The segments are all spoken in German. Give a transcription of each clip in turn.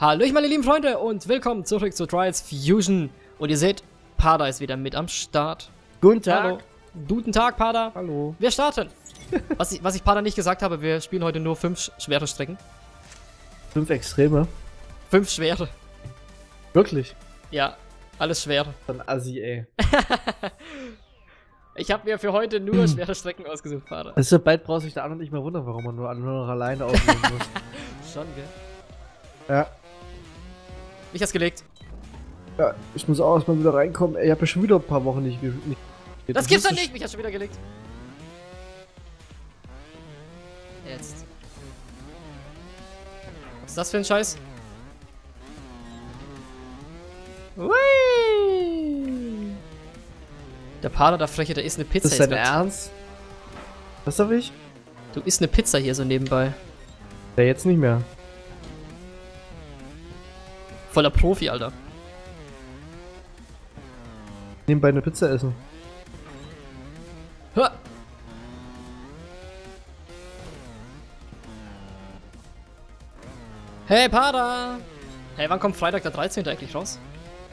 Hallöchen meine lieben Freunde und willkommen zurück zu Trials Fusion. Und ihr seht, Pader ist wieder mit am Start. Guten Tag. Hallo. Guten Tag, Pader. Hallo. Wir starten. Was ich Pader nicht gesagt habe, wir spielen heute nur 5 schwere Strecken. 5 extreme? 5 schwere. Wirklich? Ja, alles schwere. Von Assi, ey. Ich habe mir für heute nur schwere Strecken ausgesucht, Pader. Also bald brauchst du dich da an und nicht mehr wundern, warum man nur noch alleine aufnehmen muss. Schon, gell? Ja. Mich hat's gelegt. Ja, ich muss auch erstmal wieder reinkommen. Ey, ich hab ja schon wieder ein paar Wochen nicht das gibt's doch nicht! Mich hat's schon wieder gelegt. Jetzt. Was ist das für ein Scheiß? Ui. Der Pader, der Freche, der isst eine Pizza. Das ist dein Ernst? Was hab ich? Du isst eine Pizza hier so nebenbei. Ja, jetzt nicht mehr. Voller Profi, Alter. Nebenbei eine Pizza essen. Ha! Hey, Pader! Hey, wann kommt Freitag der 13. eigentlich raus?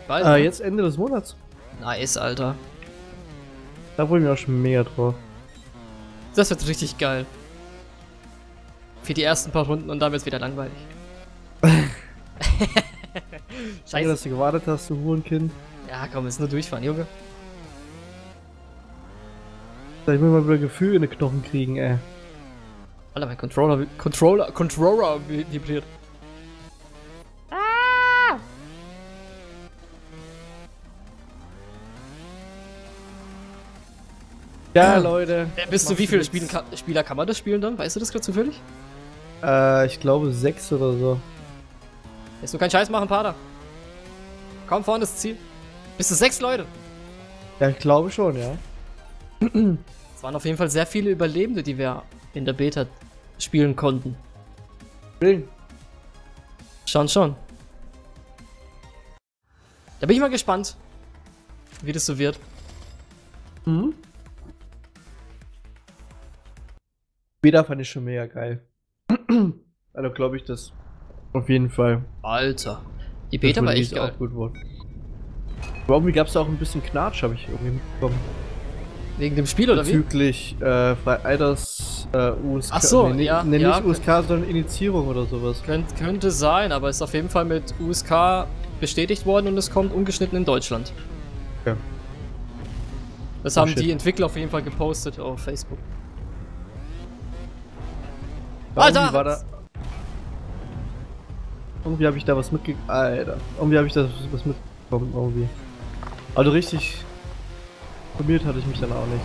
Weiß nicht. Jetzt Ende des Monats. Nice, Alter. Da freue ich mich auch schon mega drauf. Das wird richtig geil. Für die ersten paar Runden und dann wird's wieder langweilig. Scheiße. Danke, dass du gewartet hast, du Hurenkind. Ja, komm, ist nur durchfahren, Junge. Ich will mal wieder Gefühl in den Knochen kriegen, ey. Alter, mein Controller vibriert. Ah! Ja, Leute. Bist du wie viele Spieler kann man das spielen dann? Weißt du das gerade zufällig? Ich glaube 6 oder so. Jetzt nur keinen Scheiß machen, Pader. Komm vorne, das Ziel. Bist du 6 Leute? Ja, ich glaube schon, ja. Es waren auf jeden Fall sehr viele Überlebende, die wir in der Beta spielen konnten. Spielen? Schon, schon. Da bin ich mal gespannt, wie das so wird. Mhm. Beta fand ich schon mega geil. Also glaube ich das. Auf jeden Fall. Alter. Die Beta war echt geil. Auch gut worden. Aber irgendwie gab es da auch ein bisschen Knatsch, habe ich irgendwie mitbekommen. Wegen dem Spiel oder wie? Bezüglich Freitagers USK. Achso, nee, ja. Nee, ja, nicht USK, sondern Initiierung oder sowas. Könnte sein, aber ist auf jeden Fall mit USK bestätigt worden und es kommt ungeschnitten in Deutschland. Ja. Das haben die Entwickler auf jeden Fall gepostet auf Facebook. Alter! Irgendwie habe ich da was mitgekriegt. Alter. Irgendwie habe ich da was mitbekommen, irgendwie. Also richtig informiert hatte ich mich dann auch nicht.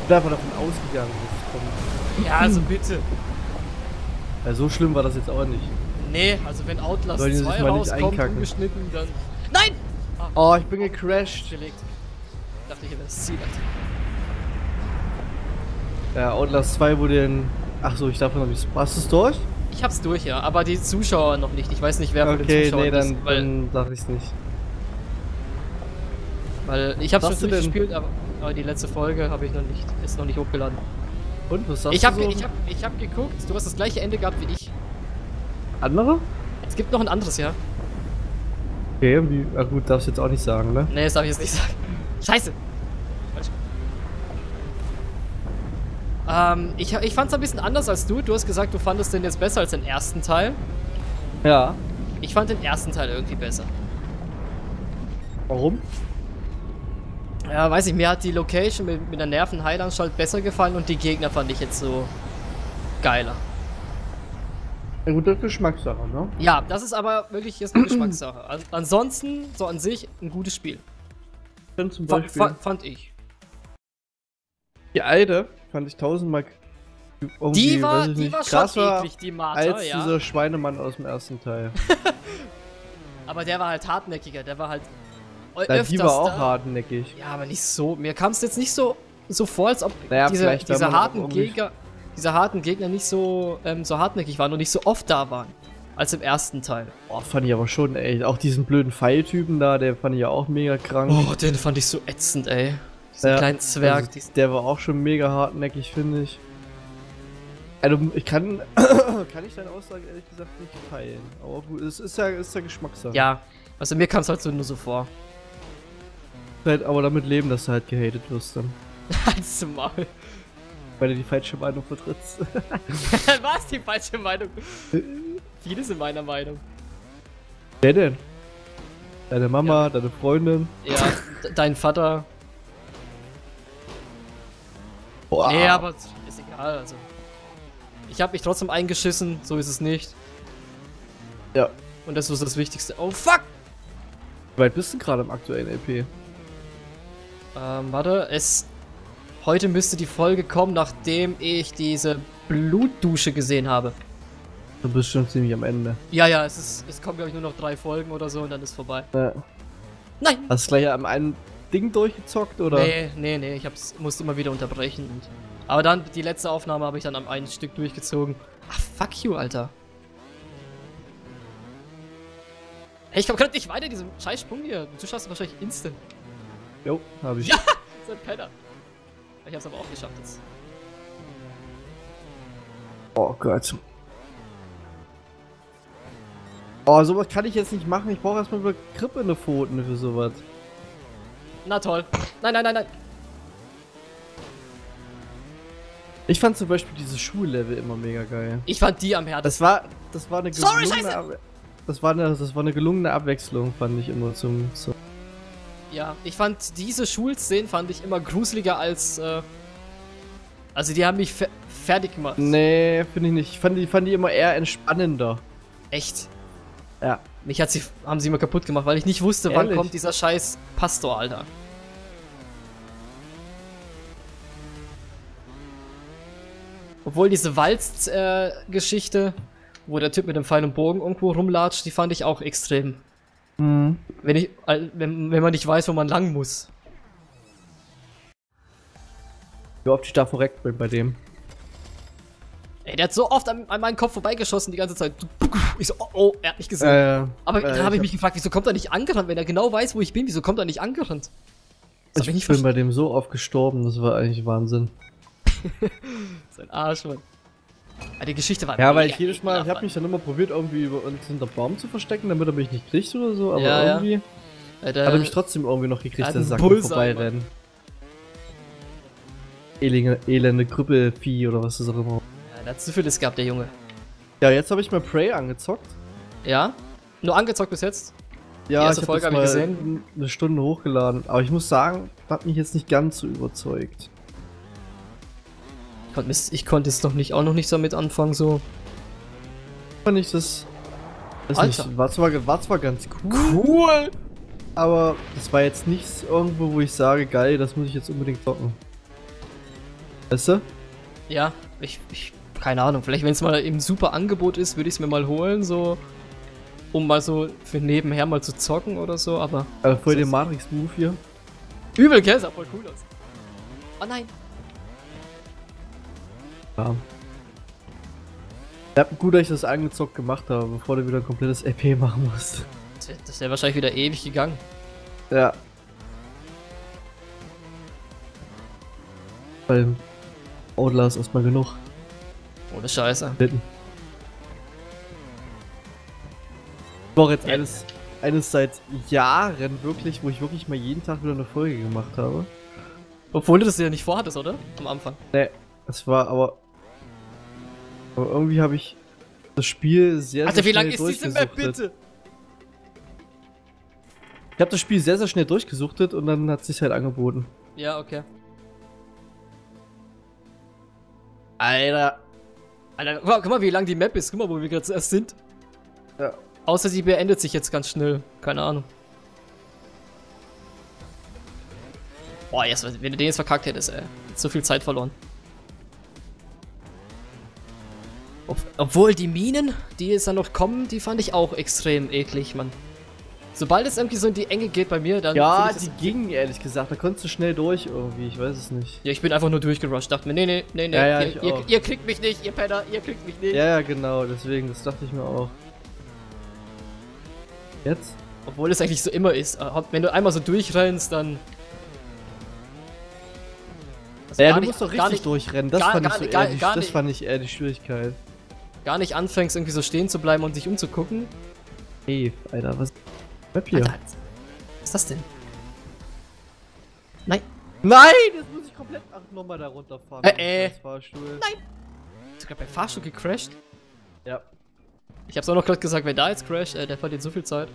Ich bin einfach davon ausgegangen, dass es kommt. Ja, also bitte. Ja, so schlimm war das jetzt auch nicht. Nee, also wenn Outlast 2 rauskommt, ungeschnitten, dann... Nein! Ah, oh, ich bin gecrashed. Gelegt. Ich dachte, ich hätte das Ziel. Ja, Outlast 2 wurde in... Achso, ich darf noch nicht... Hast du es durch? Ich hab's durch, ja, aber die Zuschauer noch nicht. Ich weiß nicht, wer von den Zuschauern ist. Okay, nee, dann sag ich's nicht. Weil ich hab's schon durchgespielt, aber die letzte Folge habe ich noch nicht, ist noch nicht hochgeladen. Und was sagst du so? Ich hab geguckt, du hast das gleiche Ende gehabt wie ich. Andere? Es gibt noch ein anderes, ja. Okay, wie, na gut, darfst du jetzt auch nicht sagen, ne? Nee, das darf ich jetzt nicht sagen. Scheiße! Ich fand's ein bisschen anders als du. Du hast gesagt, du fandest den jetzt besser als den ersten Teil. Ja. Ich fand den ersten Teil irgendwie besser. Warum? Ja, weiß ich. Mir hat die Location mit der Nervenheilanstalt besser gefallen und die Gegner fand ich jetzt so geiler. Ja gut, das ist Geschmackssache, ne? Ja, das ist aber wirklich jetzt eine Geschmackssache. Also, ansonsten, so an sich, ein gutes Spiel. Dann zum Beispiel... Fand ich. Die alte... Fand ich tausendmal die war krasser, schon eklig, die Martha, als ja. Dieser Schweinemann aus dem ersten Teil. Aber der war halt hartnäckiger, der war halt öfters die war auch da. Hartnäckig. Ja, aber nicht so, mir kam es jetzt nicht so vor, als ob naja, diese harten Gegner nicht so, so hartnäckig waren und nicht so oft da waren, als im ersten Teil. Boah, fand ich aber schon, ey, auch diesen blöden Pfeiltypen da, der fand ich ja auch mega krank. Oh, den fand ich so ätzend, ey. Diesen kleinen Zwerg. Also, der war auch schon mega hartnäckig, finde ich. Also ich kann ich deine Aussage ehrlich gesagt nicht teilen. Aber gut, es ist ja Geschmackssache. Ja, also mir kam es halt so nur so vor. Aber damit leben, dass du halt gehatet wirst dann. Halt's Maul. Weil du die falsche Meinung vertrittst. Was? Die falsche Meinung? Viele sind meiner Meinung. Wer denn? Deine Mama, ja. Deine Freundin. Ja, dein Vater. Boah. Nee, aber ist egal, also. Ich hab mich trotzdem eingeschissen, so ist es nicht. Ja. Und das ist das Wichtigste. Oh fuck! Wie weit bist du gerade im aktuellen LP? Warte, heute müsste die Folge kommen, nachdem ich diese Blutdusche gesehen habe. Du bist schon ziemlich am Ende. Ja, ja, es kommen, glaube ich, nur noch 3 Folgen oder so und dann ist vorbei. Ja. Nein! Hast du gleich am einen Ding durchgezockt, oder? Nee, ich musste immer wieder unterbrechen. Aber dann, die letzte Aufnahme habe ich dann am einen Stück durchgezogen. Ach, fuck you, Alter. Hey, ich komme gerade nicht weiter in diesem scheiß Sprung hier. Du schaffst wahrscheinlich instant. Jo, habe ich. Ja, so ein Penner. Ich hab's aber auch geschafft jetzt. Oh Gott. Oh, sowas kann ich jetzt nicht machen. Ich brauche erstmal über Grippe in den Pfoten für sowas. Na toll. Nein. Ich fand zum Beispiel diese Schullevel immer mega geil. Ich fand die am härtesten. Das war eine gelungene das war eine gelungene Abwechslung, fand ich immer zum. Ja, ich fand diese Schulszenen immer gruseliger als, also die haben mich fertig gemacht. Nee, finde ich nicht. Ich fand die immer eher entspannender. Echt? Ja. Mich haben sie immer kaputt gemacht, weil ich nicht wusste, wann kommt dieser scheiß Pastor, Alter. Obwohl diese Walz-Geschichte, wo der Typ mit dem Pfeil und Bogen irgendwo rumlatscht, die fand ich auch extrem. Mhm. Wenn man nicht weiß, wo man lang muss. Wie oft ich da verreckt bin bei dem. Ey, der hat so oft an meinen Kopf vorbeigeschossen die ganze Zeit. Ich so, oh, er hat mich gesehen. Aber dann habe ich mich gefragt, wieso kommt er nicht angerannt? Wenn er genau weiß, wo ich bin, wieso kommt er nicht angerannt? Das ich bin bei dem so oft gestorben, das war eigentlich Wahnsinn. Sein Arsch, Mann. Aber die Geschichte war ja, weil ich jedes Mal, ich hab mich dann immer probiert, irgendwie über uns hinter Baum zu verstecken, damit er mich nicht kriegt oder so, aber ja, irgendwie hat er mich trotzdem irgendwie noch gekriegt, der Sack vorbeirennen. Elende Krüppelvieh oder was das auch immer. Ja, da hat zu vieles gehabt, der Junge. Ja, jetzt habe ich mal Prey angezockt. Ja? Nur angezockt bis jetzt? Ja, die erste Folge habe ich gesehen. Eine Stunde hochgeladen, aber ich muss sagen, das hat mich jetzt nicht ganz so überzeugt. Ich konnte jetzt auch noch nicht damit anfangen, so. Fand ich das. War zwar ganz cool. Cool! Aber das war jetzt nichts irgendwo, wo ich sage, geil, das muss ich jetzt unbedingt zocken. Weißt du? Ja, ich keine Ahnung, vielleicht wenn es mal im super Angebot ist, würde ich es mir mal holen, so. Um mal so für nebenher mal zu zocken oder so, aber. Also voll den Matrix-Move hier. Übel, gell? Sah voll cool aus. Oh nein! Ja, gut, dass ich das angezockt gemacht habe, bevor du wieder ein komplettes EP machen musst. Das wäre wahrscheinlich wieder ewig gegangen. Ja. Weil Outlast erstmal genug. Ohne Scheiße. Bitten. Ich brauche jetzt eines seit Jahren wirklich, wo ich wirklich mal jeden Tag wieder eine Folge gemacht habe. Obwohl du das ja nicht vorhattest, oder? Am Anfang. Nee. Das war aber irgendwie habe ich das Spiel sehr, sehr schnell durchgesuchtet. Alter, wie lange ist diese Map, bitte? Ich habe das Spiel sehr, sehr schnell durchgesuchtet und dann hat es sich halt angeboten. Ja, okay. Alter, guck mal, wie lang die Map ist. Guck mal, wo wir gerade zuerst sind. Ja. Außer sie beendet sich jetzt ganz schnell. Keine Ahnung. Boah, wenn du den jetzt verkackt hättest, ey. So viel Zeit verloren. Obwohl die Minen, die jetzt dann noch kommen, die fand ich auch extrem eklig, Mann. Sobald es irgendwie so in die Enge geht bei mir, dann... Ja, die gingen, ehrlich gesagt. Da konntest du schnell durch irgendwie, ich weiß es nicht. Ja, ich bin einfach nur durchgerusht. Dachte mir, nee. Ja, ihr kriegt mich nicht, ihr Penner, ihr kriegt mich nicht. Ja, genau, deswegen, das dachte ich mir auch. Jetzt? Obwohl es eigentlich so immer ist. Wenn du einmal so durchrennst, dann... Naja, du musst doch richtig durchrennen, das fand ich so ehrlich, das fand ich eher die Schwierigkeit. Gar nicht anfängst, irgendwie so stehen zu bleiben und sich umzugucken. Hey, Alter, was ist das hier? Alter, was ist das denn? Nein! Nein! Jetzt muss ich komplett nochmal da runterfahren. Fahrstuhl. Nein! Hast du gerade beim Fahrstuhl gecrashed? Ja. Ich hab's auch noch gerade gesagt, wer da jetzt crasht, der verliert so viel Zeit.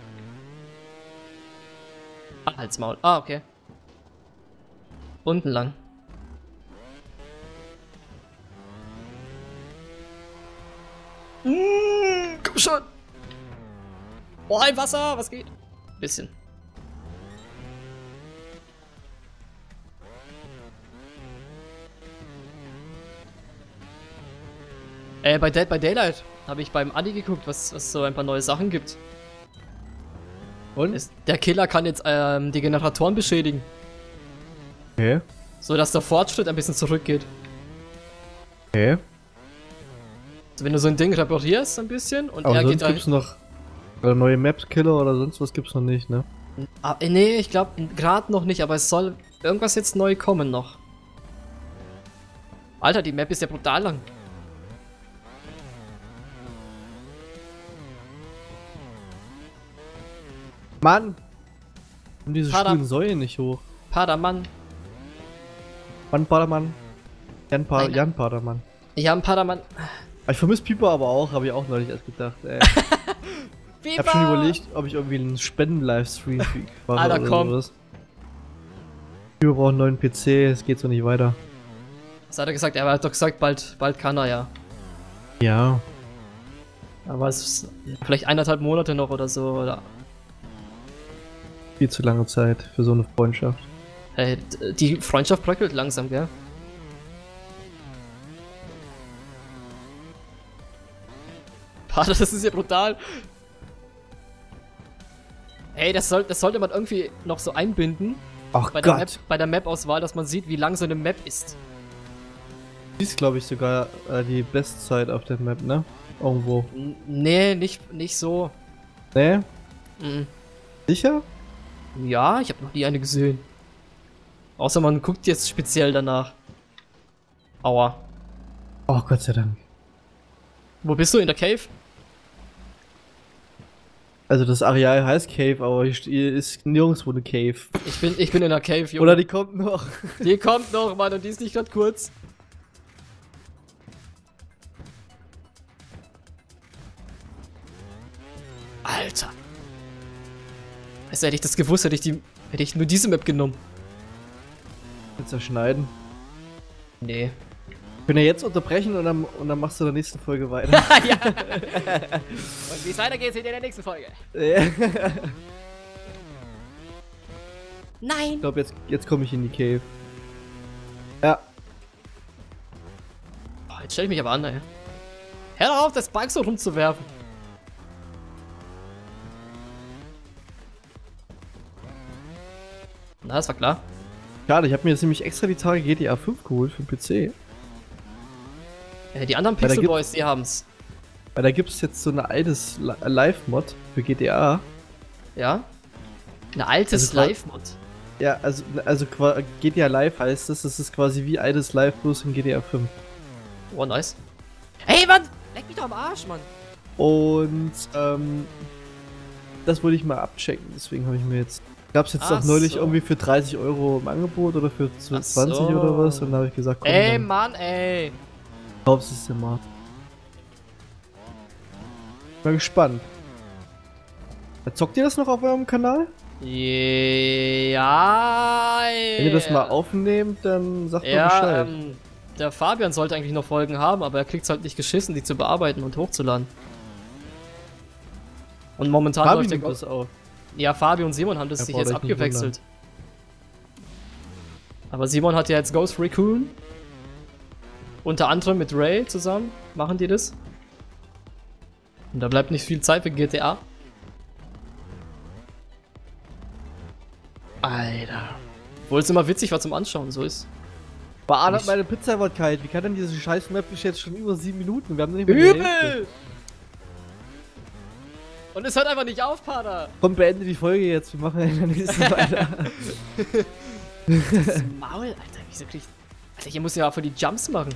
Ah, halt's Maul. Ah, okay. Unten lang. Komm schon! Oh, ein Wasser! Was geht? Bisschen. Bei Dead by Daylight habe ich beim Adi geguckt, was so ein paar neue Sachen gibt. Und? Der Killer kann jetzt die Generatoren beschädigen. Okay. So dass der Fortschritt ein bisschen zurückgeht. Okay. Also wenn du so ein Ding reparierst ein bisschen und aber er sonst geht gibt's noch neue Maps-Killer oder sonst was gibt's noch nicht, ne? Ah, nee, ich glaube gerade noch nicht, aber es soll irgendwas jetzt neu kommen noch. Alter, die Map ist ja brutal lang. Mann! Und diese schwulen Säulen nicht hoch. Padermann. Mann Padermann. Jan Padermann. Jan Padermann. Ich vermisse Pieper aber auch, habe ich auch neulich erst gedacht, ey. Ich hab schon überlegt, ob ich irgendwie einen Spenden-Livestream mache Alter, oder komm. Sowas. Pieper braucht einen neuen PC, es geht so nicht weiter. Was hat er gesagt? Er hat doch gesagt, bald kann er ja. Ja. Aber es ist vielleicht 1,5 Monate noch oder so, oder? Viel zu lange Zeit für so eine Freundschaft. Hey, die Freundschaft bröckelt langsam, gell? Das ist ja brutal. Ey, das sollte man irgendwie noch so einbinden. Ach bei Gott. Bei der Map-Auswahl, dass man sieht, wie lang so eine Map ist. Dies ist, glaube ich, sogar die Bestzeit auf der Map, ne? Irgendwo. Nee, nicht so. Nee? Mhm. Sicher? Ja, ich habe noch nie eine gesehen. Außer man guckt jetzt speziell danach. Aua. Oh, Gott sei Dank. Wo bist du? In der Cave? Also das Areal heißt Cave, aber hier ist nirgendwo eine Cave. Ich bin in der Cave, Junge. Oder die kommt noch. Die kommt noch, Mann, und die ist nicht gerade kurz. Alter. Also hätte ich das gewusst, hätte ich nur diese Map genommen. Willst du schneiden? Nee. Wir können ja jetzt unterbrechen und dann machst du in der nächsten Folge weiter. Ja. Und wie es weitergeht, seht ihr in der nächsten Folge. Nein! Ich glaube, jetzt komme ich in die Cave. Ja. Oh, jetzt stelle ich mich aber an, ey. Hör doch auf, das Bike so rumzuwerfen. Na, das war klar. Schade, ich habe mir jetzt nämlich extra die Tage GTA 5 geholt für den PC. Die anderen Pixel Boys, die haben's. Weil da gibt's jetzt so eine altes Live-Mod für GTA. Ja? Eine altes Live-Mod? Ja, also GTA Live heißt es. Das ist quasi wie altes Live bloß in GTA 5. Oh, nice. Hey, Mann! Leck mich doch am Arsch, Mann! Und, das wollte ich mal abchecken, deswegen habe ich mir jetzt... Gab's jetzt auch neulich irgendwie für 30 Euro im Angebot oder für 20 oder was. Und da habe ich gesagt, komm, ey, dann. Mann, ey! Glaubst du es denn mal? Bin gespannt. Zockt ihr das noch auf eurem Kanal? Ja. Wenn ihr das mal aufnehmt, dann sagt doch Bescheid. Der Fabian sollte eigentlich noch Folgen haben, aber er kriegt's halt nicht geschissen, die zu bearbeiten und hochzuladen. Und momentan Fabian läuft das auch. Ja, Fabian und Simon haben das sich jetzt abgewechselt. Aber Simon hat ja jetzt Ghost Recon. Unter anderem mit Ray zusammen machen die das. Und da bleibt nicht viel Zeit für GTA. Alter. Obwohl es immer witzig war zum Anschauen, so ist. Beadert meine Pizza war kalt. Wie kann denn diese scheiß Map jetzt schon über 7 Minuten? Wir haben nicht mehr übel! Und es hört einfach nicht auf, Pader! Komm, beende die Folge jetzt. Wir machen in der nächsten weiter. Das Maul, Alter. Wieso krieg ich... Alter, hier muss ich ja auch für die Jumps machen.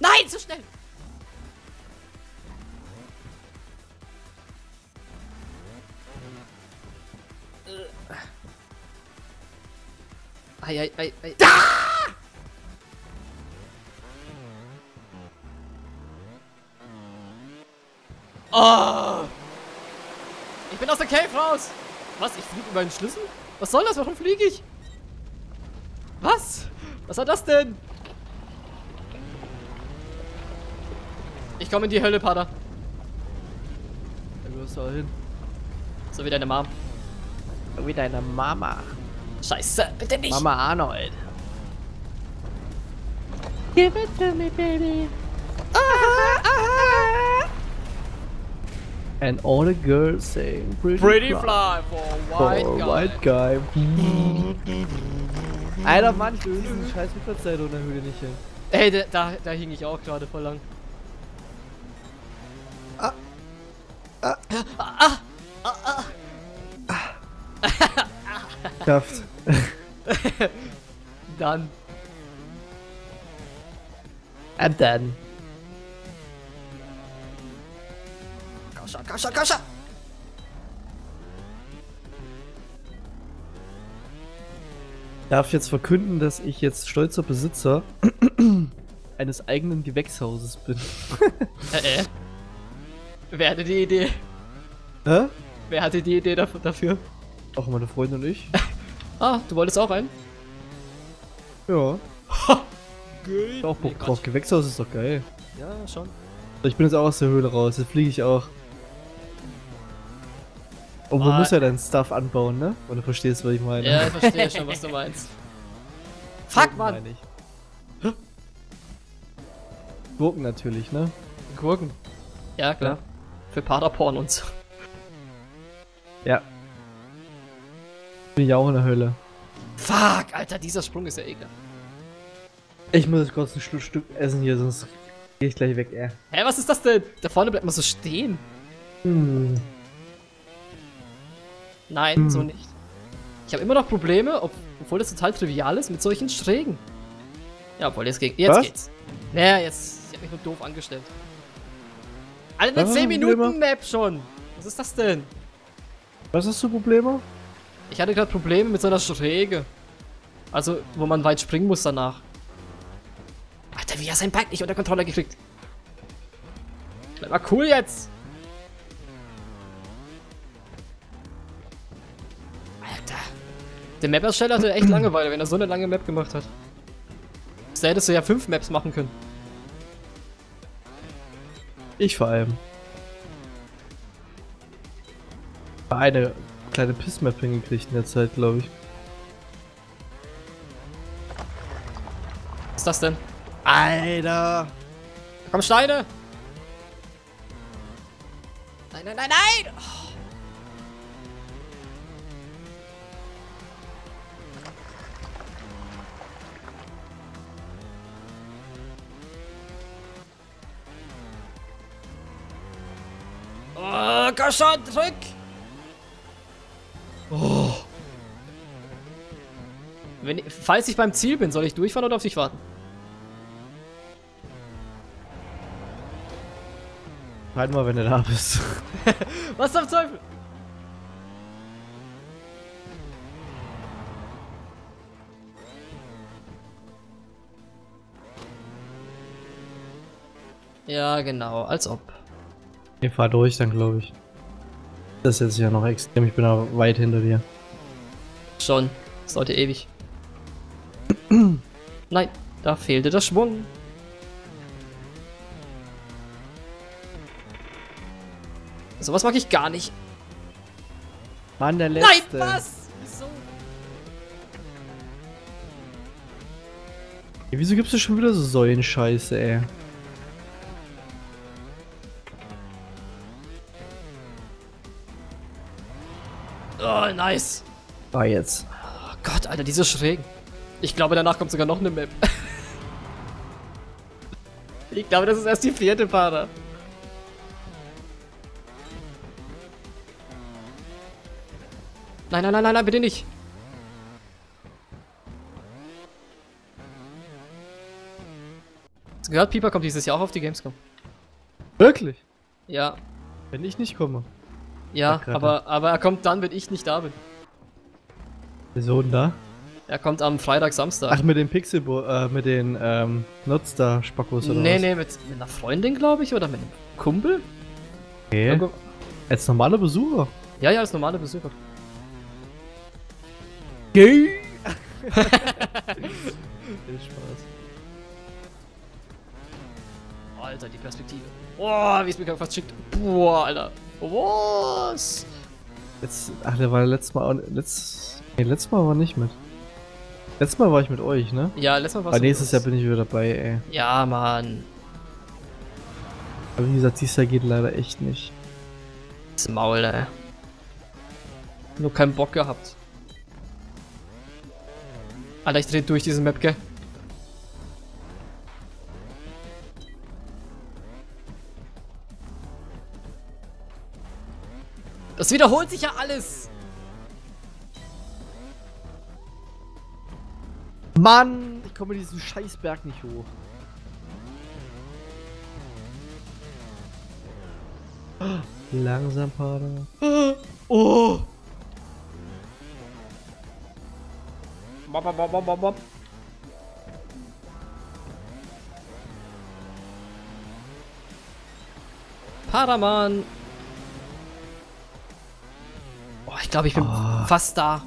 Nein, so schnell! Ei, ei, ei, ei. Ah! Oh! Ich bin aus der Cave raus! Was? Ich fliege über einen Schlüssel? Was soll das? Warum fliege ich? Was? Was war das denn? Ich komme in die Hölle, Pader. Du musst da hin. So wie deine Mom. Wie deine Mama. Scheiße, bitte nicht. Mama Arnold. Give it to me, baby. Ah, ah, ah. And all the girls sing Pretty fly for white guy. Alter Mann, du bist eine scheiß Rückwärtszeit ohne Hülle nicht hin. Ey, da hing ich auch gerade voll lang. Ah. Ah. Ah. Ah. Ah. Ah. Kraft. Dann. And then. Komm schon, komm schon, komm schon! Darf jetzt verkünden, dass ich jetzt stolzer Besitzer eines eigenen Gewächshauses bin. Wer hatte die Idee? Hä? Wer hatte die Idee dafür? Auch meine Freundin und ich. Ah, du wolltest auch einen? Ja. Ha! Geht auch Bock drauf. Gewächshaus ist doch geil. Ja, schon. Ich bin jetzt auch aus der Höhle raus. Jetzt fliege ich auch. Und man muss ja dein Stuff anbauen, ne? Oder verstehst du, was ich meine? Ja, ich verstehe schon, was du meinst. Fuck, Mann! Gurken natürlich, ne? Gurken. Ja, klar. Ja. Für Paderporn und so. Ja. Bin ich auch in der Hölle. Fuck, Alter, dieser Sprung ist ja egal. Ich muss jetzt kurz ein Stück essen hier, sonst gehe ich gleich weg, ey. Hä, was ist das denn? Da vorne bleibt man so stehen. Hm. Nein, so nicht. Ich habe immer noch Probleme, obwohl das total trivial ist, mit solchen Schrägen. Ja, obwohl, jetzt geht's. Naja, jetzt. Ich hab mich nur doof angestellt. Alter, eine 10-Minuten-Map schon. Was ist das denn? Was hast du Probleme? Ich hatte gerade Probleme mit so einer Schräge. Also, wo man weit springen muss danach. Alter, wie hat er sein Bike nicht unter Kontrolle gekriegt? Bleib mal cool jetzt! Alter. Der Map-Ersteller hatte echt Langeweile, wenn er so eine lange Map gemacht hat. Da hättest du ja 5 Maps machen können. Ich vor allem. Eine kleine Pissmap hingekriegt in der Zeit, glaube ich. Was ist das denn? Alter! Da kommen Steine! Nein, nein, nein, nein! Oh. Oh, komm schon, zurück! Oh. Falls ich beim Ziel bin, soll ich durchfahren oder auf dich warten? Halt mal, wenn du da bist. Was zum Teufel? Ja, genau, als ob. Ich fahr durch dann, glaube ich. Das ist jetzt ja noch extrem, ich bin da weit hinter dir. Schon, das dauert ja ewig. Nein, da fehlte der Schwung. Sowas mag ich gar nicht. Mann, der letzte. Nein, was? Wieso? Ey, wieso gibst du schon wieder so Säulenscheiße, ey? Oh, nice. War jetzt. Oh Gott, Alter, diese Schrägen. Ich glaube, danach kommt sogar noch eine Map. Ich glaube, das ist erst die 4. Pader. Nein, nein, nein, nein, bitte nicht. gehört, Pieper kommt dieses Jahr auch auf die Gamescom. Wirklich? Ja. Wenn ich nicht komme. Ja, aber er kommt dann, wenn ich nicht da bin. Wieso denn da? Er kommt am Freitag, Samstag. Ach, mit den Notstar-Spackos oder nee, was? Nee, mit einer Freundin, glaube ich, oder mit einem Kumpel? Okay. Irgendwo. Als normaler Besucher? Ja, ja, als normaler Besucher. Gay! Viel Spaß. Alter, die Perspektive. Boah, wie es mir fast schickt. Boah, Alter. Was? Jetzt, ach, der war letztes Mal. Letztes Mal war nicht mit. Letztes Mal war ich mit euch, ne? Ja, letztes Mal war ich. Aber nächstes Jahr bin ich wieder dabei, ey. Ja, Mann. Aber wie gesagt, dieses Jahr geht leider echt nicht. Das Maul, ey. Nur keinen Bock gehabt. Alter, ich dreh durch diese Map, gell? Das wiederholt sich ja alles! Mann, ich komme diesen Scheißberg nicht hoch. Langsam, Pader. Oh! Bob. Padermann! Oh, ich glaube, ich bin fast da.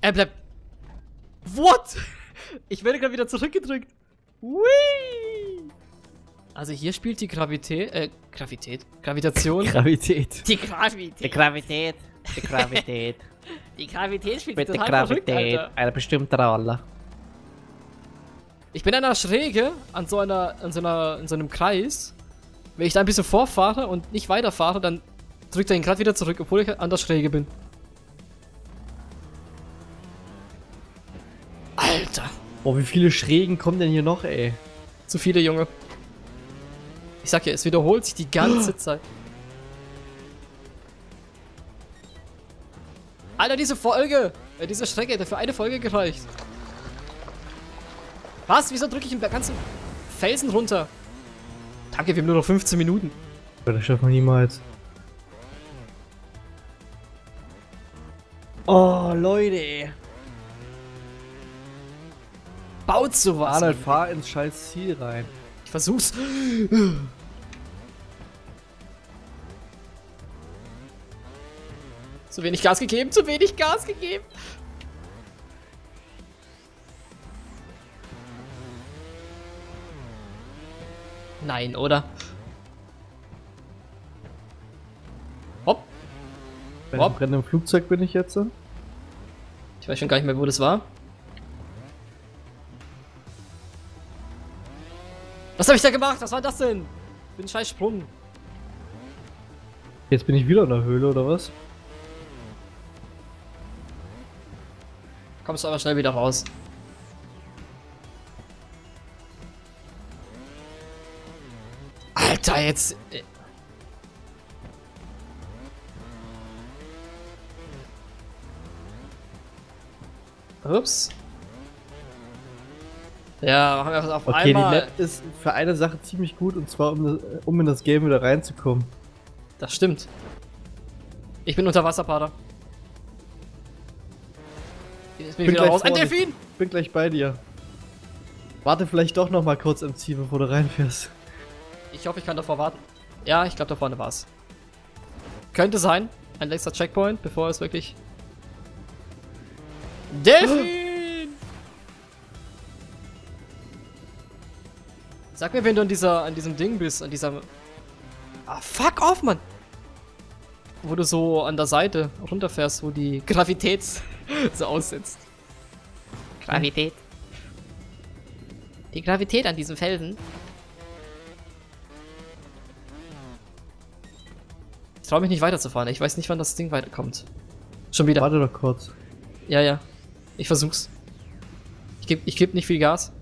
Er bleibt. What? Ich werde gerade wieder zurückgedrückt. Whee! Also hier spielt die Gravität. Die Gravität spielt total verrückt, Alter. Einer bestimmte Rolle. Ich bin an einer Schräge, an so einem Kreis. Wenn ich da ein bisschen vorfahre und nicht weiterfahre, dann drückt er ihn gerade wieder zurück, obwohl ich an der Schräge bin. Alter! Boah, wie viele Schrägen kommen denn hier noch, ey? Zu viele, Junge. Ich sag ja, es wiederholt sich die ganze Zeit. Alter, diese Folge! Diese Strecke hätte für eine Folge gereicht. Was? Wieso drücke ich den ganzen Felsen runter? Danke, wir haben nur noch 15 Minuten. Das schaffen wir niemals. Oh, Leute! Baut sowas! Alter, fahr ins scheiß Ziel rein. Ich versuch's. Zu wenig Gas gegeben, zu wenig Gas gegeben. Nein, oder? Hopp. Bei dem brennenden Flugzeug bin ich jetzt. Ich weiß schon gar nicht mehr, wo das war. Was habe ich da gemacht? Was war das denn? Ich bin ein scheiß Sprung. Jetzt bin ich wieder in der Höhle, oder was? Kommst du aber schnell wieder raus. Alter, jetzt... Ups. Ja, machen wir das auf einmal. Okay, die Map ist für eine Sache ziemlich gut, und zwar um in das Game wieder reinzukommen. Das stimmt. Ich bin unter Wasser, Pader. Jetzt bin ich wieder raus. Ein Delfin! Ich bin gleich bei dir. Warte vielleicht doch noch mal kurz im Ziel, bevor du reinfährst. Ich hoffe, ich kann davor warten. Ja, ich glaube, da vorne war's. Könnte sein. Ein letzter Checkpoint, bevor es wirklich... Delfin! Sag mir, wenn du an diesem Ding bist, an dieser... Ah, fuck off, Mann! Wo du so an der Seite runterfährst, wo die Gravität so aussetzt. Gravität. Die Gravität an diesem Felsen. Ich traue mich nicht weiterzufahren. Ich weiß nicht, wann das Ding weiterkommt. Schon wieder. Warte doch kurz. Ja, ja. Ich versuch's. Ich geb nicht viel Gas.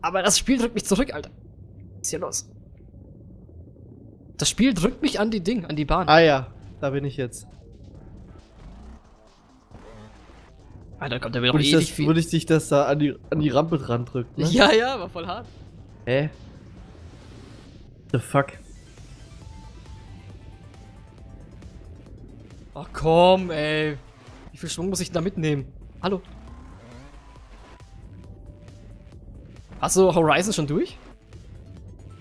Aber das Spiel drückt mich zurück, Alter. Was ist hier los? Das Spiel drückt mich an die Ding, an die Bahn. Ah ja, da bin ich jetzt. Ah, da kommt der wieder noch ewig viel. Würde ich dich das da an die Rampe randrücken, ne? Ja, ja, war voll hart. Hä? The fuck? Ach komm, ey. Wie viel Schwung muss ich denn da mitnehmen? Hallo? Hast du Horizon schon durch?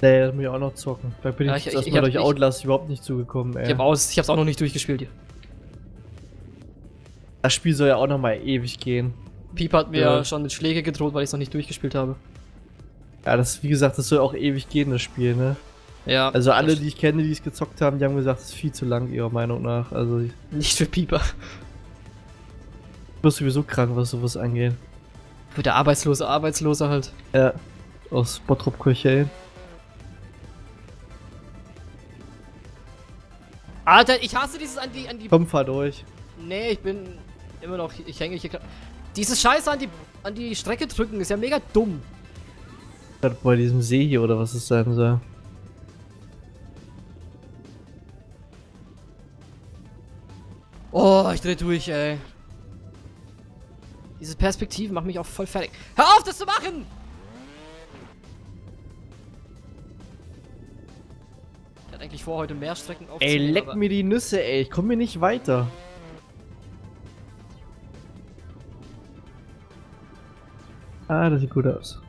Nee, das muss ich auch noch zocken. Da bin ich jetzt erstmal durch Outlast überhaupt nicht zugekommen, ey. Ich hab's auch noch nicht durchgespielt hier. Das Spiel soll ja auch noch mal ewig gehen. Pieper hat mir ja schon mit Schläge gedroht, weil ich es noch nicht durchgespielt habe. Ja, das, wie gesagt, das soll auch ewig gehen, das Spiel, ne? Ja. Also alle, die ich kenne, die es gezockt haben, die haben gesagt, es ist viel zu lang, ihrer Meinung nach. Also nicht für Pieper. Du bist sowieso krank, was sowas angeht. Für der Arbeitslose halt. Ja. Aus Bottrop-Kirchhellen. Alter, ich hasse dieses an die... Komm, fahr durch. Nee, ich bin immer noch... Ich hänge hier gerade... Dieses Scheiße an die Strecke drücken ist ja mega dumm. Bei diesem See hier oder was es sein soll. Oh, ich dreh durch, ey. Diese Perspektiven machen mich auch voll fertig. Hör auf, das zu machen! Ich hatte eigentlich vor, heute mehr Strecken aufzunehmen. Ey, leck mir die Nüsse, ey. Ich komme mir nicht weiter. Ah, das sieht gut aus.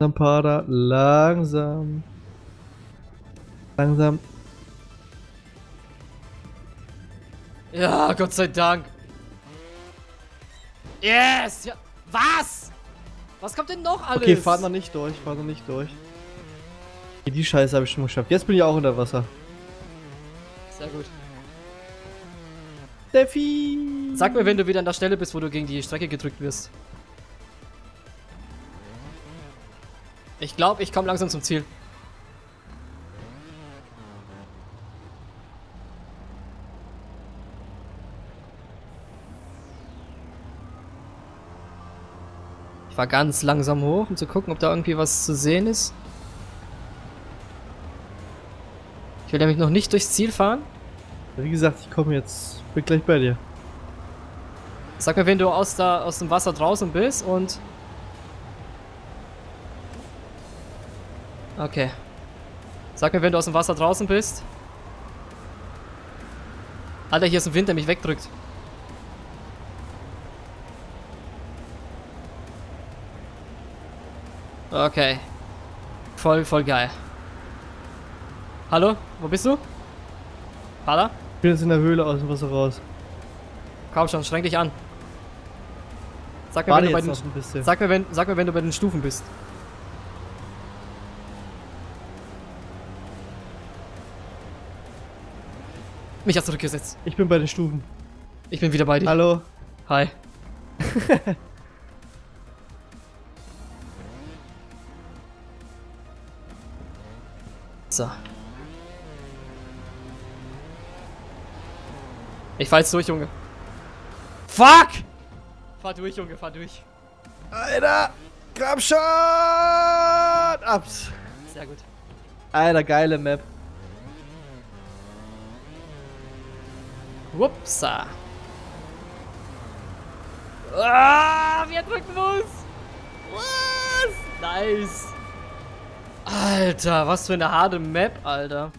Langsam, Pader, langsam. Langsam. Ja, Gott sei Dank. Yes! Ja. Was? Was kommt denn noch alles? Okay, fahr noch nicht durch, fahr noch nicht durch. Okay, die Scheiße habe ich schon geschafft. Jetzt bin ich auch unter Wasser. Sehr gut. Steffi! Sag mir, wenn du wieder an der Stelle bist, wo du gegen die Strecke gedrückt wirst. Ich glaube, ich komme langsam zum Ziel. Ich war ganz langsam hoch, um zu gucken, ob da irgendwie was zu sehen ist. Ich will nämlich noch nicht durchs Ziel fahren. Wie gesagt, ich komme jetzt. Bin gleich bei dir. Sag mir, wenn du aus dem Wasser draußen bist und... Okay. Sag mir, wenn du aus dem Wasser draußen bist. Alter, hier ist ein Wind, der mich wegdrückt. Okay. Voll geil. Hallo? Wo bist du? Hala? Ich bin jetzt in der Höhle aus dem Wasser raus. Komm schon, streng dich an. Sag mir, wenn du bei den Stufen bist. Mich hast du zurückgesetzt. Ich bin bei den Stufen. Ich bin wieder bei dir. Hallo. Hi. Ich fahr jetzt durch, Junge. Fuck! Fahr durch, Junge, fahr durch. Alter! Grab schon! Abs! Sehr gut. Alter, geile Map. Wupsa! Ah, wir drücken uns! Was? Nice! Alter, was für eine harte Map, Alter.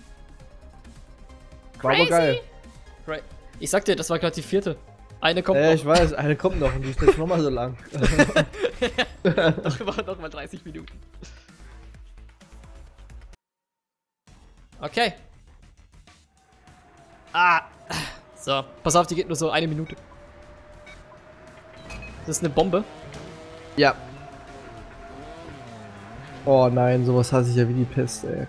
War aber geil. Ich sag dir, das war gerade die vierte. Eine kommt noch. Ich weiß, eine kommt noch und die ist nicht nochmal so lang. Nochmal 30 Minuten. Okay. Ah. So, pass auf, die geht nur so eine Minute. Das ist eine Bombe. Ja. Oh nein, sowas hasse ich ja wie die Pest, ey.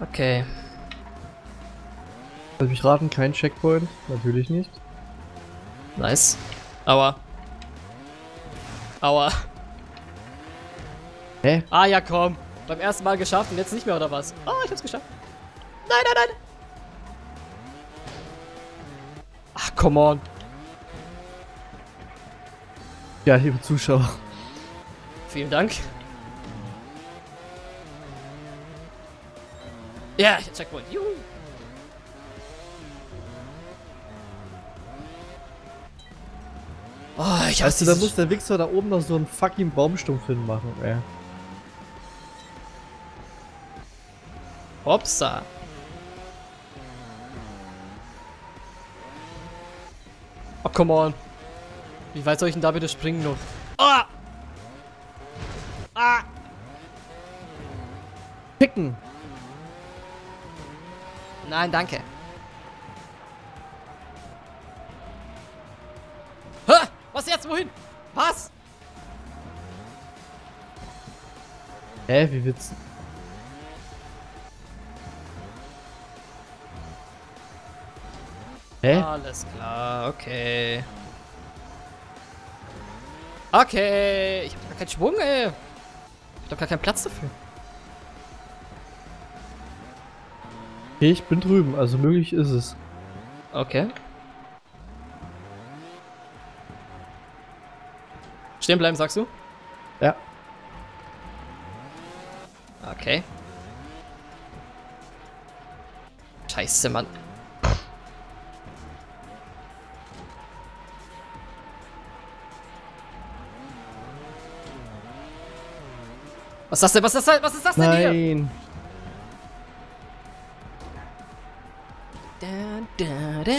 Okay. Lass mich raten, kein Checkpoint? Natürlich nicht. Nice. Aua. Aua. Hä? Ah ja, komm. Beim ersten Mal geschafft und jetzt nicht mehr, oder was? Ah, ich hab's geschafft. Nein, nein, nein. Ach, come on. Ja, liebe Zuschauer. Vielen Dank. Ja, ich hab Checkpoint. Juhu. Oh, ich hasse das. Da muss der Wichser da oben noch so einen fucking Baumstumpf hinmachen, ey. Hopsa. Oh, come on. Wie weit soll ich denn da bitte springen noch? Ah! Ah! Picken! Nein, danke. Ha! Was jetzt? Wohin? Was? Hä, wie witzig. Hä? Alles klar, okay. Okay, ich hab gar keinen Schwung, ey. Ich hab doch gar keinen Platz dafür. Okay, ich bin drüben, also möglich ist es. Okay. Stehen bleiben, sagst du? Ja. Okay. Scheiße, Mann. Was ist das denn? Was ist das denn? Was ist das denn hier? Nein. Da, da, da.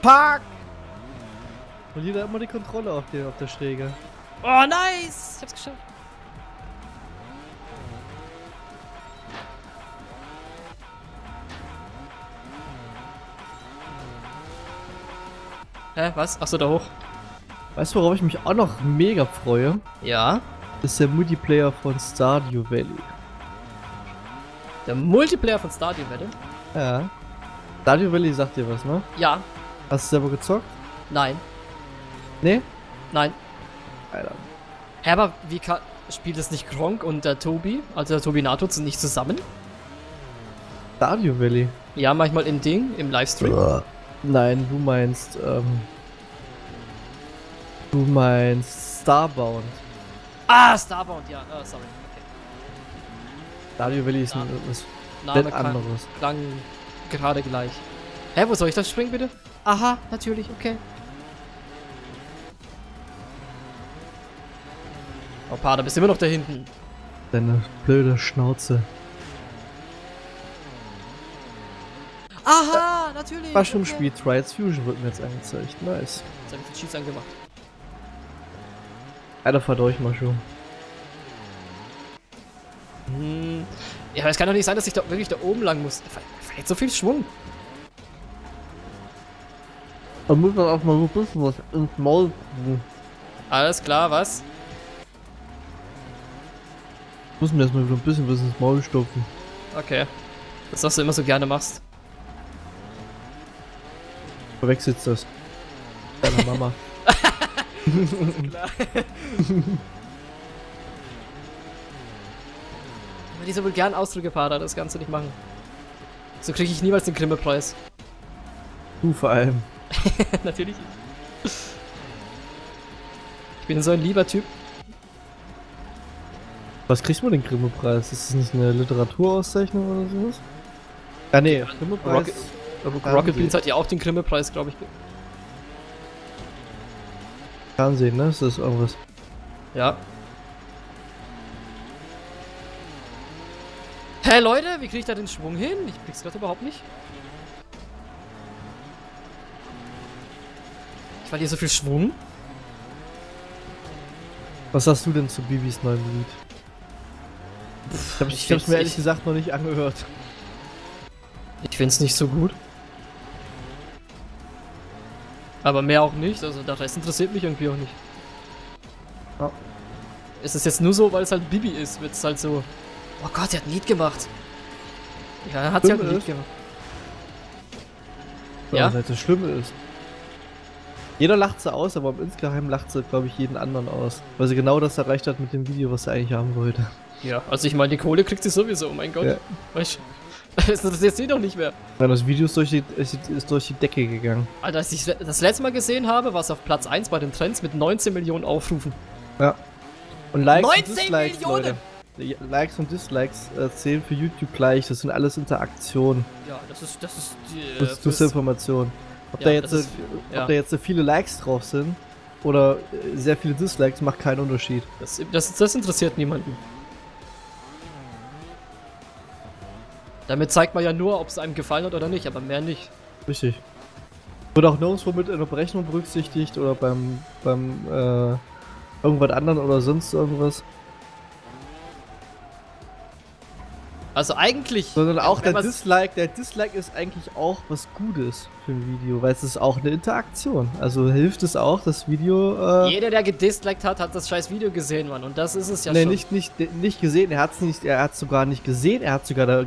Park! Und jeder hat immer die Kontrolle auf der Schräge. Oh, nice! Ich hab's geschafft. Hä, was? Achso, da hoch. Weißt du, worauf ich mich auch noch mega freue? Ja. Das ist der Multiplayer von Stardew Valley. Der Multiplayer von Stardew Valley? Ja. Stardew Valley sagt dir was, ne? Ja. Hast du selber gezockt? Nein. Nee? Nein. Alter. Hä, aber wie kann... Spielt das nicht Gronk und der Tobi? Also der Tobi Nato sind nicht zusammen? Stardew Valley? Ja, manchmal im Ding, im Livestream. Uah. Nein, du meinst, Starbound. Ah, Starbound, ja, sorry, okay. Stardew Valley ist etwas anderes. Klang gerade gleich. Hä, wo soll ich das springen, bitte? Aha, natürlich, okay. Oh, Pader, bist du immer noch da hinten? Deine blöde Schnauze. Aha! Natürlich, war schon okay. Im Spiel Trials Fusion wird mir jetzt angezeigt. Nice. Jetzt habe ich den Cheats angemacht. Alter, fahr durch, MushR00m. Hm. Ja, aber es kann doch nicht sein, dass ich da wirklich da oben lang muss. Da jetzt so viel Schwung. Da muss man auch mal so ein bisschen was ins Maul tun. Alles klar, was? Ich muss mir erstmal wieder ein bisschen was ins Maul stopfen. Okay. Das, was du immer so gerne machst. Verwechselst das. Deine Mama. Ist klar. Aber diese vulgären Ausdrücke, Pader, das kannst du nicht machen. So kriege ich niemals den Grimme-Preis. Du vor allem. Natürlich. Ich bin so ein lieber Typ. Was kriegst du den Grimme-Preis? Ist das nicht eine Literaturauszeichnung oder sowas? Ah nee, Grimme-Preis. Rocket Beans hat ja auch den Grimme-Preis, glaube ich. Fernsehen, ne? Das ist irgendwas. Ja. Hä, Leute, wie krieg ich da den Schwung hin? Ich krieg's gerade überhaupt nicht. Ich verliere so viel Schwung. Was sagst du denn zu Bibis neuem Lied? Ich hab's mir ehrlich gesagt noch nicht angehört. Ich find's nicht so gut. Aber mehr auch nicht, also der Rest interessiert mich irgendwie auch nicht. Ja. Es ist jetzt nur so, weil es halt Bibi ist, wird's halt so... Oh Gott, der hat ein Lied gemacht. Ja, er hat ja ein Lied gemacht. Ja, weil es das Schlimme ist. Jeder lacht sie aus, aber insgeheim lacht sie, glaube ich, jeden anderen aus. Weil sie genau das erreicht hat mit dem Video, was sie eigentlich haben wollte. Ja, also ich meine, die Kohle kriegt sie sowieso, oh mein Gott. Ja. Weißt du? Das jetzt eh doch nicht mehr. Nein, das Video ist durch die Decke gegangen. Alter, als ich das letzte Mal gesehen habe, war es auf Platz 1 bei den Trends mit 19 Millionen Aufrufen. Ja. Und Likes und Dislikes, 19 Millionen! Leute. Likes und Dislikes zählen für YouTube gleich, das sind alles Interaktionen. Ja, das ist die Information. Ob, ja, da jetzt, ist, ja. Ob da jetzt viele Likes drauf sind oder sehr viele Dislikes, macht keinen Unterschied. Das interessiert niemanden. Damit zeigt man ja nur, ob es einem gefallen hat oder nicht, aber mehr nicht. Richtig. Wird auch nirgendwo mit in der Berechnung berücksichtigt oder beim irgendwas anderen oder sonst irgendwas. Also eigentlich... Sondern auch der Dislike ist eigentlich auch was Gutes für ein Video, weil es ist auch eine Interaktion. Also hilft es auch, das Video... Jeder, der gedisliked hat, hat das scheiß Video gesehen, Mann. Und das ist es ja schon. Nee, nicht gesehen. Er hat es sogar nicht gesehen. Er hat sogar da,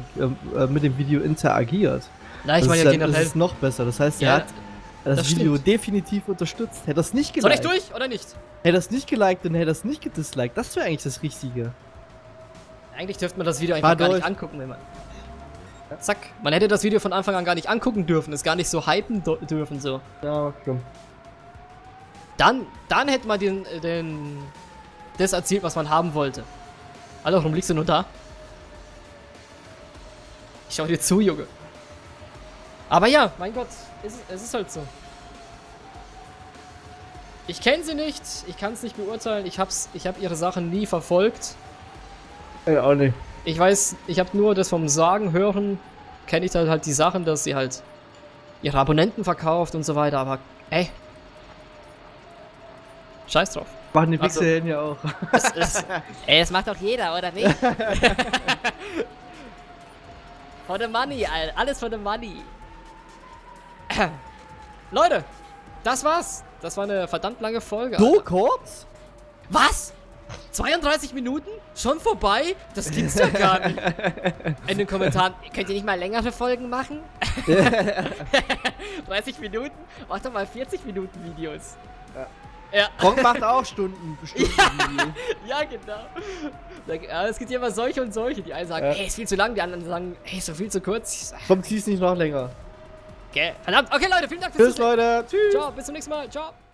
mit dem Video interagiert. Nein, ich meine ja generell... Das ist noch besser. Das heißt, er hat das Video definitiv unterstützt. Hätte das nicht geliked... Soll ich durch oder nicht? Hätte das nicht geliked und hätte das nicht gedisliked. Das wäre eigentlich das Richtige. Eigentlich dürfte man das Video einfach gar nicht angucken, wenn man... Zack. Man hätte das Video von Anfang an gar nicht angucken dürfen, es gar nicht so hypen dürfen, so. Ja, stimmt. Dann hätte man das erzielt, was man haben wollte. Alter, warum liegst du nur da? Ich schau dir zu, Junge. Aber ja, mein Gott, es ist halt so. Ich kenne sie nicht, ich kann es nicht beurteilen, ich habe ihre Sachen nie verfolgt. Ja, auch nicht. Ich weiß, ich habe nur das vom Sagen, Hören, kenne ich dann halt die Sachen, dass sie halt ihre Abonnenten verkauft und so weiter, aber ey. Scheiß drauf. Machen die Wichser ja auch. Ey, das macht doch jeder, oder nicht? For the money, alles for the money. Leute, das war's. Das war eine verdammt lange Folge. So kurz? Was? 32 Minuten? Schon vorbei? Das gibt's ja gar nicht. In den Kommentaren, könnt ihr nicht mal längere Folgen machen? 30 Minuten? Macht doch mal 40 Minuten Videos. Ja. Gronk macht auch Stunden ja, genau. Ja, es gibt ja immer solche und solche. Die einen sagen, ey, ist viel zu lang. Die anderen sagen, ey, ist doch viel zu kurz. Komm, zieh's nicht noch länger. Okay, verdammt. Okay, Leute, vielen Dank fürs Zuschauen. Tschüss, Leute. Tschüss. Ciao, bis zum nächsten Mal. Ciao.